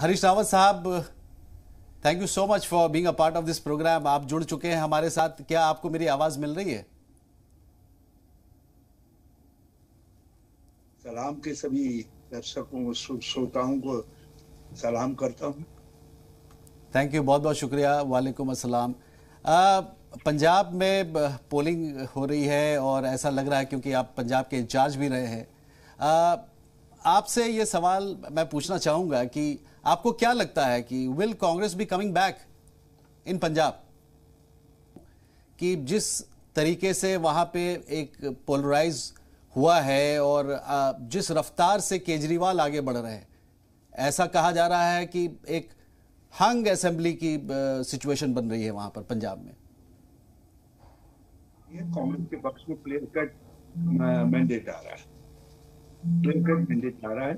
हरीश रावत साहब, thank you so much for being a part of this program. आप जुड़ चुके हैं हमारे साथ. क्या आपको मेरी आवाज मिल रही है? सलाम के सभी दर्शकों श्रोताओं को सलाम करता हूँ. थैंक यू, बहुत बहुत शुक्रिया. वालेकुम अस्सलाम. पंजाब में पोलिंग हो रही है और ऐसा लग रहा है, क्योंकि आप पंजाब के इंचार्ज भी रहे हैं, आपसे ये सवाल मैं पूछना चाहूँगा कि आपको क्या लगता है कि will Congress be coming back in Punjab? कि जिस तरीके से वहाँ पे एक पोलराइज हुआ है और जिस रफ्तार से केजरीवाल आगे बढ़ रहे हैं, ऐसा कहा जा रहा है कि एक हंग असेंबली की सिचुएशन बन रही है वहां पर पंजाब में. ये कांग्रेस के पक्ष में क्लियर कट मैंडेट आ रहा है, क्लियर कट मैंडेट आ रहा है.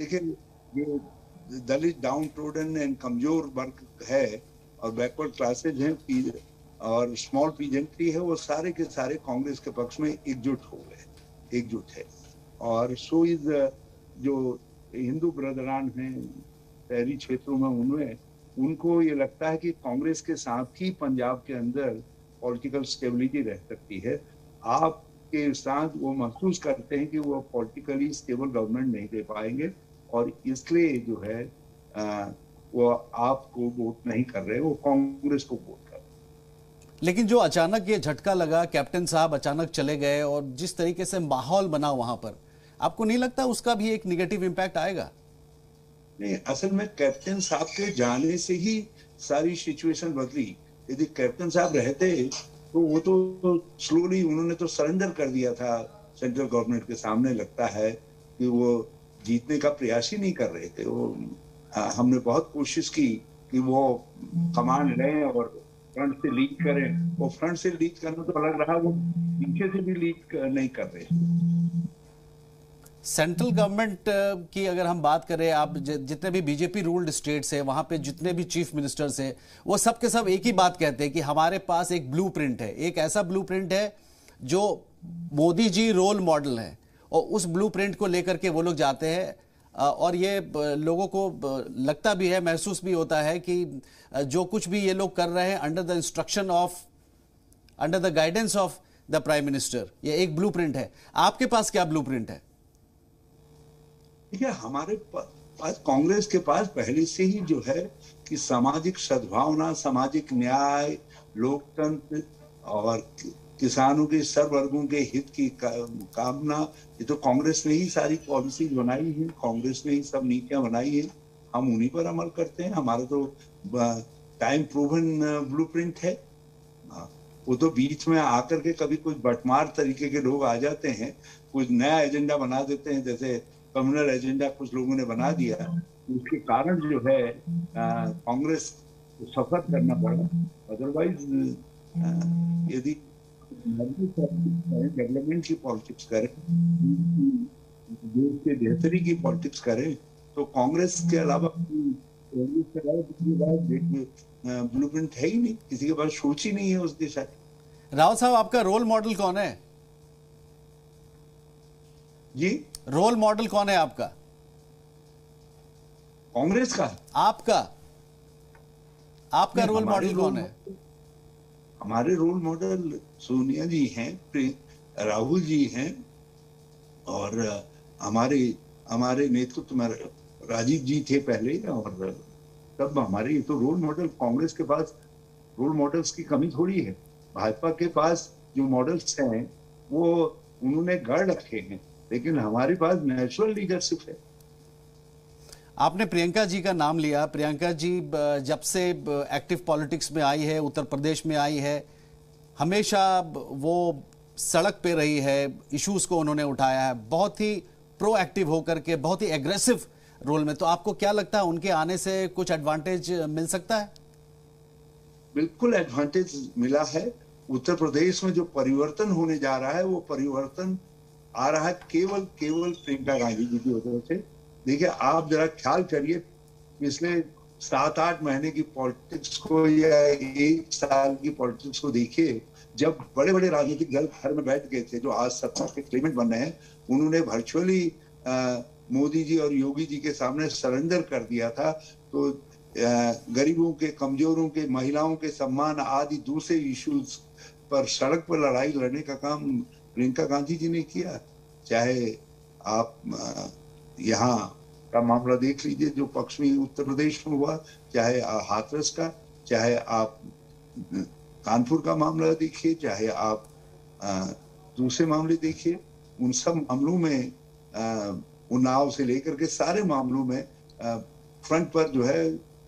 देखिए, ये दलित, डाउन ट्रोडन एंड कमजोर वर्ग है और बैकवर्ड क्लासेज हैं और स्मॉल पीजेंट्री है, वो सारे के सारे कांग्रेस के पक्ष में एकजुट हो गए, एकजुट है. और सो इज जो हिंदू ब्रदरान हैं शहरी क्षेत्रों में, उनमें उनको ये लगता है कि कांग्रेस के साथ ही पंजाब के अंदर पॉलिटिकल स्टेबिलिटी रह सकती है. आपके साथ वो महसूस करते हैं कि वो पॉलिटिकली स्टेबल गवर्नमेंट नहीं दे पाएंगे और इसलिए जो है वो आपको वोट नहीं कर रहे, वो कांग्रेस को वोट. लेकिन जो अचानक ये झटका लगा, कैप्टन साहब अचानक चले गए और जिस तरीके से माहौल बना वहां पर, आपको नहीं लगता उसका भी एक निगेटिव इम्पैक्ट आएगा? नहीं, असल में कैप्टन साहब के जाने से ही सारी सिचुएशन बदली. यदि कैप्टन साहब रहते तो वो तो स्लोली, उन्होंने तो सरेंडर कर दिया था सेंट्रल गवर्नमेंट के सामने. लगता है कि वो जीतने का प्रयास ही नहीं कर रहे थे. वो हमने बहुत कोशिश की कि वो कमांड लें और फ्रंट से लीड करें. वो फ्रंट से लीड करना तो अलग रहा, वो पीछे से भी लीड नहीं कर रहे. सेंट्रल गवर्नमेंट की अगर हम बात करें, आप जितने भी बीजेपी रूल्ड स्टेट्स हैं वहां पे जितने भी चीफ मिनिस्टर्स हैं, वो सब के सब एक ही बात कहते हैं कि हमारे पास एक ब्लूप्रिंट है, एक ऐसा ब्लूप्रिंट है जो मोदी जी रोल मॉडल है, और उस ब्लूप्रिंट को लेकर के वो लोग जाते हैं. और ये लोगों को लगता भी है, महसूस भी होता है कि जो कुछ भी ये लोग कर रहे हैं under the guidance of the prime minister, ये एक ब्लूप्रिंट है. आपके पास क्या ब्लूप्रिंट है? देखिए, हमारे पास, कांग्रेस के पास पहले से ही जो है कि सामाजिक सद्भावना, सामाजिक न्याय, लोकतंत्र और किसानों के, सब वर्गों के हित की कामना, ये तो कांग्रेस ने ही सारी पॉलिसीज बनाई है, कांग्रेस ने ही सब नीतियां बनाई है. हम उन्हीं पर अमल करते हैं. हमारा तो टाइम प्रूवन ब्लूप्रिंट है. वो तो बीच में आकर के कभी कुछ बटमार तरीके के लोग आ जाते हैं, कुछ नया एजेंडा बना देते हैं, जैसे कम्युनल एजेंडा कुछ लोगों ने बना दिया. उसके कारण जो है कांग्रेस को सफर करना पड़ा. अदरवाइज यदि डेवलपमेंट की पॉलिटिक्स करें, देश के बेहतरी की पॉलिटिक्स करें, तो कांग्रेस के अलावा ब्लूप्रिंट है ही नहीं, किसी के पास सोच ही नहीं है उस दिशा की. रावत साहब, आपका रोल मॉडल कौन है? जी, रोल मॉडल कौन है आपका? कांग्रेस का. आपका रोल मॉडल कौन है? हमारे रोल मॉडल सोनिया जी हैं, राहुल जी हैं, और हमारे हमारे नेतृत्व में राजीव जी थे पहले, और तब हमारे तो रोल मॉडल. कांग्रेस के पास रोल मॉडल्स की कमी थोड़ी है. भाजपा के पास जो मॉडल्स हैं वो उन्होंने गढ़ रखे हैं, लेकिन हमारे पास नेचुरल लीडरशिप है. आपने प्रियंका जी का नाम लिया. प्रियंका जी जब से एक्टिव पॉलिटिक्स में आई है, उत्तर प्रदेश में आई है, हमेशा वो सड़क पे रही है, इश्यूज को उन्होंने उठाया है, बहुत ही प्रोएक्टिव होकर के, बहुत ही एग्रेसिव रोल में. तो आपको क्या लगता है उनके आने से कुछ एडवांटेज मिल सकता है? बिल्कुल एडवांटेज मिला है. उत्तर प्रदेश में जो परिवर्तन होने जा रहा है, वो परिवर्तन आ रहा है केवल प्रियंका गांधी जी की वजह से. देखिए, आप जरा ख्याल करिए, पिछले 7-8 महीने की पॉलिटिक्स को या 1 साल की पॉलिटिक्स को देखिए, जब बड़े बड़े राजनीतिक दल घर में बैठ गए थे, जो आज सत्ता के क्लेमेंट बन रहे हैं, उन्होंने वर्चुअली मोदी जी और योगी जी के सामने सरेंडर कर दिया था। तो गरीबों के, कमजोरों के, महिलाओं के सम्मान आदि दूसरे इश्यूज पर सड़क पर लड़ाई लड़ने का काम प्रियंका गांधी जी ने किया। चाहे आप यहाँ का मामला देख लीजिए जो पश्चिमी उत्तर प्रदेश में हुआ, चाहे हाथरस का, चाहे आप कानपुर का मामला देखिए, चाहे आप दूसरे मामले देखिए, उन सब मामलों में उन्नाव से लेकर के सारे मामलों में फ्रंट पर जो है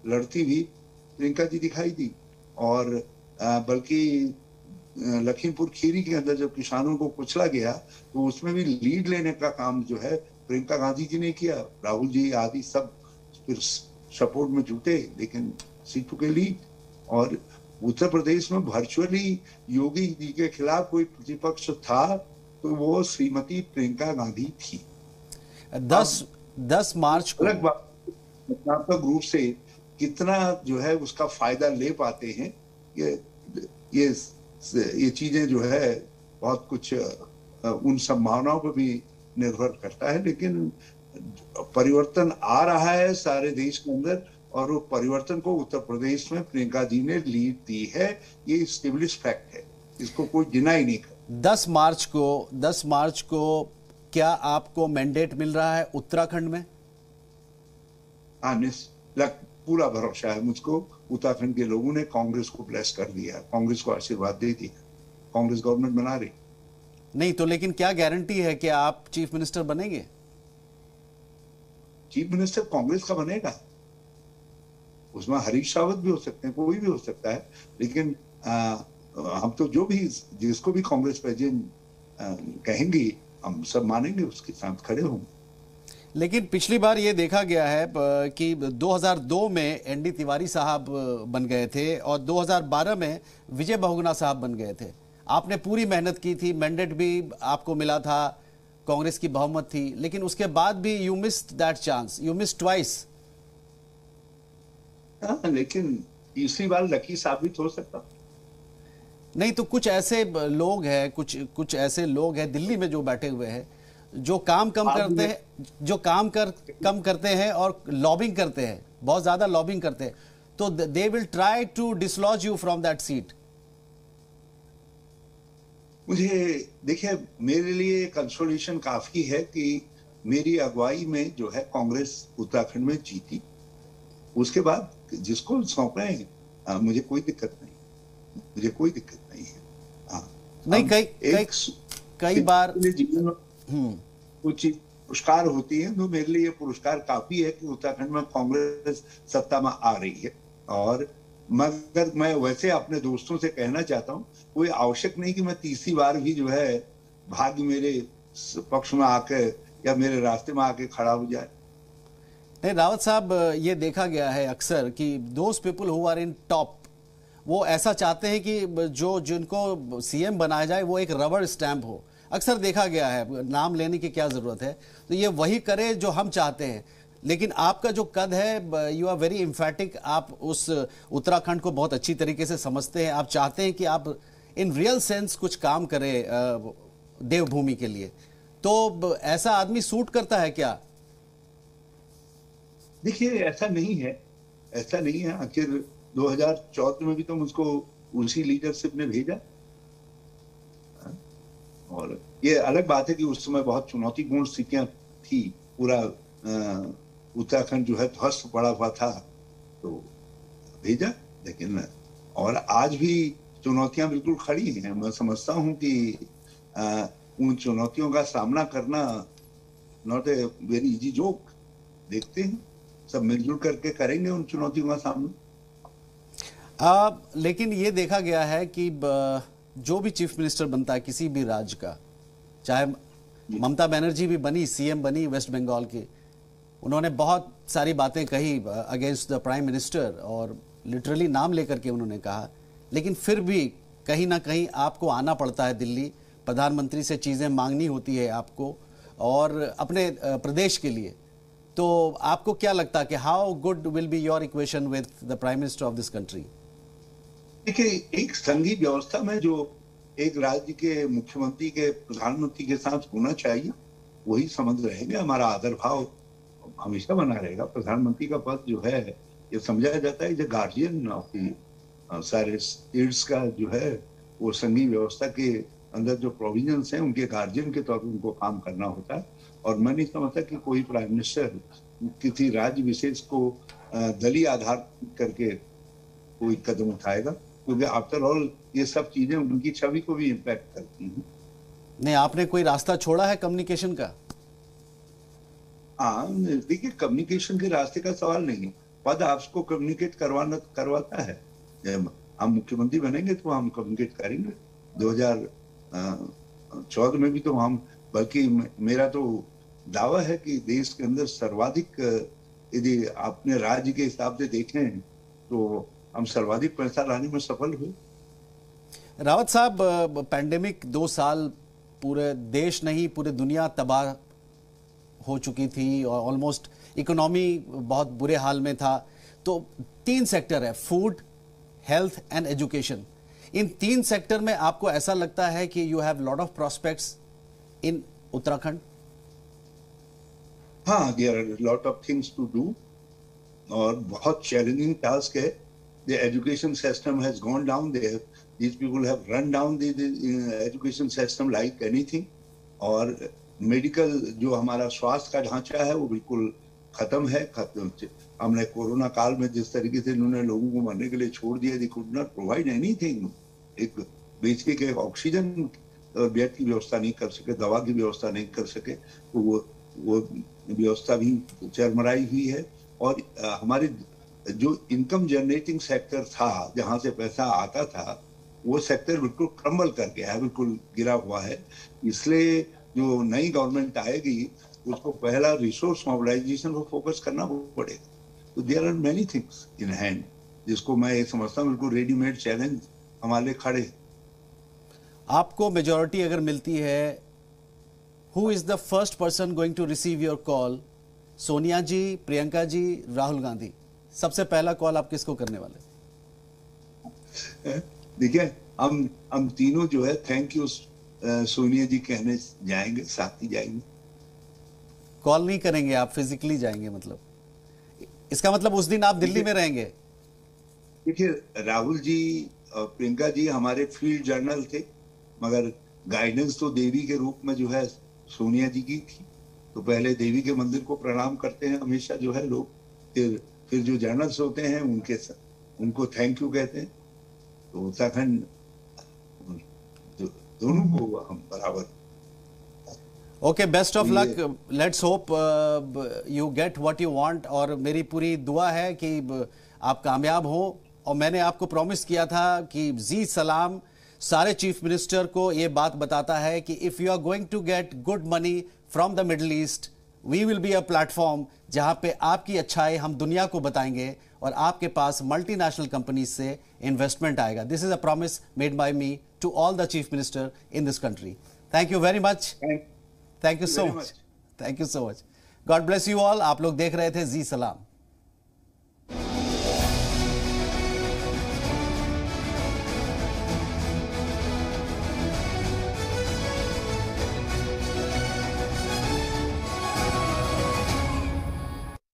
लड़ती हुई प्रियंका जी दिखाई दी। और बल्कि लखीमपुर खीरी के अंदर जब किसानों को कुचला गया तो उसमें भी लीड लेने का काम जो है प्रियंका गांधी जी ने किया। राहुल जी आदि सब फिर सपोर्ट में जुटे लेकिन सीटों के लिए। और उत्तर प्रदेश में वर्चुअली योगी जी के खिलाफ कोई प्रतिपक्ष था तो वो श्रीमती प्रियंका गांधी थी। 10 मार्च को रचनात्मक रूप से कितना जो है उसका फायदा ले पाते हैं, ये चीजें जो है बहुत कुछ उन संभावनाओं पर भी निर्भर करता है। लेकिन परिवर्तन आ रहा है सारे देश के अंदर और वो परिवर्तन को उत्तर प्रदेश में प्रियंका जी ने लीड दी है, ये एस्टेब्लिश फैक्ट है, इसको कोई डिनाई नहीं कर। 10 मार्च को क्या आपको मैंडेट मिल रहा है उत्तराखंड में? पूरा भरोसा है मुझको। उत्तराखंड के लोगों ने कांग्रेस को ब्लेस कर दिया, कांग्रेस को आशीर्वाद दे दिया, कांग्रेस गवर्नमेंट बना रही। नहीं तो लेकिन क्या गारंटी है कि आप चीफ मिनिस्टर बनेंगे? चीफ मिनिस्टर कांग्रेस का बनेगा, उसमें हरीश रावत भी हो सकते हैं, कोई भी हो सकता है। लेकिन हम तो जो भी जिसको भी कांग्रेस प्रेसिडेंट कहेंगी हम सब मानेंगे, उसके साथ खड़े होंगे। लेकिन पिछली बार ये देखा गया है कि 2002 में एनडी तिवारी साहब बन गए थे और 2012 में विजय बहुगुणा साहब बन गए थे। आपने पूरी मेहनत की थी, मैंडेट भी आपको मिला था, कांग्रेस की बहुमत थी, लेकिन उसके बाद भी you missed that chance, you missed twice. लेकिन इसी बार लकी साबित हो सकता नहीं। तो कुछ ऐसे लोग हैं, कुछ ऐसे लोग हैं दिल्ली में जो बैठे हुए हैं, जो काम कम करते हैं, जो काम कम करते हैं और लॉबिंग करते हैं, बहुत ज्यादा लॉबिंग करते हैं, तो they will try to dislodge you from that seat. मुझे देखिए, मेरे लिए कंसोलेशन काफी है कि मेरी अगुवाई में जो है कांग्रेस उत्तराखंड में जीती, उसके बाद जिसको सौंपे मुझे कोई दिक्कत नहीं, मुझे कोई दिक्कत नहीं है। नहीं, कई बार जीवन में कुछ पुरस्कार होती है तो मेरे लिए ये पुरस्कार काफी है कि उत्तराखंड में कांग्रेस सत्ता में आ रही है। और मगर मैं वैसे अपने दोस्तों से कहना चाहता हूँ, कोई आवश्यक नहीं कि मैं तीसरी बार भी जो है भाग्य मेरे पक्ष में आके या मेरे रास्ते में आके खड़ा हो जाए। नहीं रावत साहब, ये देखा गया है अक्सर कि those people who are in top, वो ऐसा चाहते हैं कि जिनको सीएम बनाया जाए वो एक रबर स्टैंप हो, अक्सर देखा गया है, नाम लेने की क्या जरूरत है। तो ये वही करे जो हम चाहते हैं। लेकिन आपका जो कद है, यू आर वेरी इम्फैटिक, आप उस उत्तराखंड को बहुत अच्छी तरीके से समझते हैं, आप चाहते हैं कि आप इन रियल सेंस कुछ काम करें देवभूमि के लिए, तो ऐसा आदमी सूट करता है क्या? देखिए ऐसा नहीं है, ऐसा नहीं है। आखिर 2014 में भी तो मुझको उसी लीडरशिप ने भेजा। और ये अलग बात है कि उस समय बहुत चुनौतीपूर्ण स्थितियां थी, पूरा उत्तराखंड जो है ध्वस्त पड़ा हुआ था, तो भेजा। लेकिन और आज भी चुनौतियां बिल्कुल खड़ी हैं। मैं समझता हूं कि उन चुनौतियों का सामना करना not a very easy joke. देखते हैं सब मिलजुल करके करेंगे उन चुनौतियों का सामना। लेकिन ये देखा गया है कि जो भी चीफ मिनिस्टर बनता है किसी भी राज्य का, चाहे ममता बनर्जी भी बनी, सीएम बनी वेस्ट बंगाल की, उन्होंने बहुत सारी बातें कही अगेंस्ट द प्राइम मिनिस्टर और लिटरली नाम लेकर के उन्होंने कहा, लेकिन फिर भी कहीं ना कहीं आपको आना पड़ता है दिल्ली, प्रधानमंत्री से चीज़ें मांगनी होती है आपको और अपने प्रदेश के लिए। तो आपको क्या लगता है कि how good will be your equation with the prime minister of this country? देखिए, एक संघीय व्यवस्था में जो एक राज्य के मुख्यमंत्री के, प्रधानमंत्री के साथ होना चाहिए वही समझ रहेंगे, हमारा आदर भाव हमेशा बना रहेगा। प्रधानमंत्री का पद जो है ये समझाया जाता है जो गार्जियन ऑफ द सारे स्टेट्स का जो है वो संघीय व्यवस्था के अंदर जो प्रोविजंस हैं उनके गार्जियन के तौर पर उनको काम करना होता है। और मैं नहीं समझता कि कोई प्राइम मिनिस्टर किसी राज्य विशेष को दलीय आधार करके कोई कदम उठाएगा, क्योंकि आफ्टर ऑल ये सब चीजें उनकी छवि को भी इम्पैक्ट करती हैं। नहीं, आपने कोई रास्ता छोड़ा है कम्युनिकेशन का? हाँ, देखिए कम्युनिकेशन के रास्ते का सवाल नहीं है, पद आपको कम्युनिकेट करवाना करवाता है। हम मुख्यमंत्री बनेंगे तो हम कम्युनिकेट करेंगे। 2014 में भी तो हम, बल्कि मेरा तो दावा है कि देश के अंदर सर्वाधिक, यदि आपने राज्य के हिसाब से देखें तो हम सर्वाधिक पैसा लाने में सफल हुए। रावत साहब, पैंडेमिक 2 साल, पूरे देश नहीं पूरे दुनिया तबाह हो चुकी थी और ऑलमोस्ट इकोनॉमी बहुत बुरे हाल में था। तो 3 सेक्टर है, फूड, हेल्थ एंड एजुकेशन। इन 3 सेक्टर में आपको ऐसा लगता है कि you have lot of prospects in Uttarakhand? हाँ, there are lot of things to do और बहुत चैलेंजिंग टास्क है। The education system has gone down there. These people have run down the education system like anything. और medical जो हमारा स्वास्थ्य का ढांचा है वो बिल्कुल खत्म है। हमने कोरोना काल में जिस तरीके से उन्होंने लोगों को मरने के लिए छोड़ दिया, they could not provide anything. एक बेसिक एक ऑक्सीजन बेड की व्यवस्था नहीं कर सके, दवा की व्यवस्था नहीं कर सके, तो वो व्यवस्था भी चरमराई हुई है। और हमारे जो इनकम जनरेटिंग सेक्टर था, जहाँ से पैसा आता था, वो सेक्टर बिल्कुल क्रम्बल कर गया है, बिल्कुल गिरा हुआ है। इसलिए जो नई गवर्नमेंट आएगी उसको पहला रिसोर्स मोबिलाइजेशन पर फोकस करना पड़ेगा। तो there are many things in hand जिसको मैं समझता हूँ बिल्कुल रेडीमेड चैलेंज हमारे लिए खड़े। आपको मेजोरिटी अगर मिलती है, who is the first person going to receive your call? Sonia ji, Priyanka ji, Rahul Gandhi, सबसे पहला कॉल आप किसको करने वाले? देखिए, हम तीनों जो है थैंक यू सोनिया जी कहने जाएंगे, साथ ही जाएंगे। कॉल नहीं करेंगे आप, फिजिकली जाएंगे? मतलब इसका मतलब उस दिन आप दिल्ली में रहेंगे? देखिए, राहुल जी और प्रियंका जी हमारे फील्ड जर्नल थे, मगर गाइडेंस तो देवी के रूप में जो है सोनिया जी की थी। तो पहले देवी के मंदिर को प्रणाम करते हैं हमेशा जो है लोग, फिर जो जर्नल्स होते हैं उनको थैंक यू कहते हैं। तो उत्तराखंड दोनों को हम बराबर। Okay, best of luck, let's hope you get what you want. और मेरी पूरी दुआ है कि आप कामयाब हो। और मैंने आपको प्रॉमिस किया था कि जी सलाम सारे चीफ मिनिस्टर को ये बात बताता है कि if you are going to get good money from the middle east, we will be a platform जहां पे आपकी अच्छाई हम दुनिया को बताएंगे और आपके पास मल्टीनेशनल कंपनीज से इन्वेस्टमेंट आएगा। This is a promise made by me to all the chief minister in this country. Thank you very much, thank you so much, thank you so much. God bless you all. आप लोग देख रहे थे जी सलाम।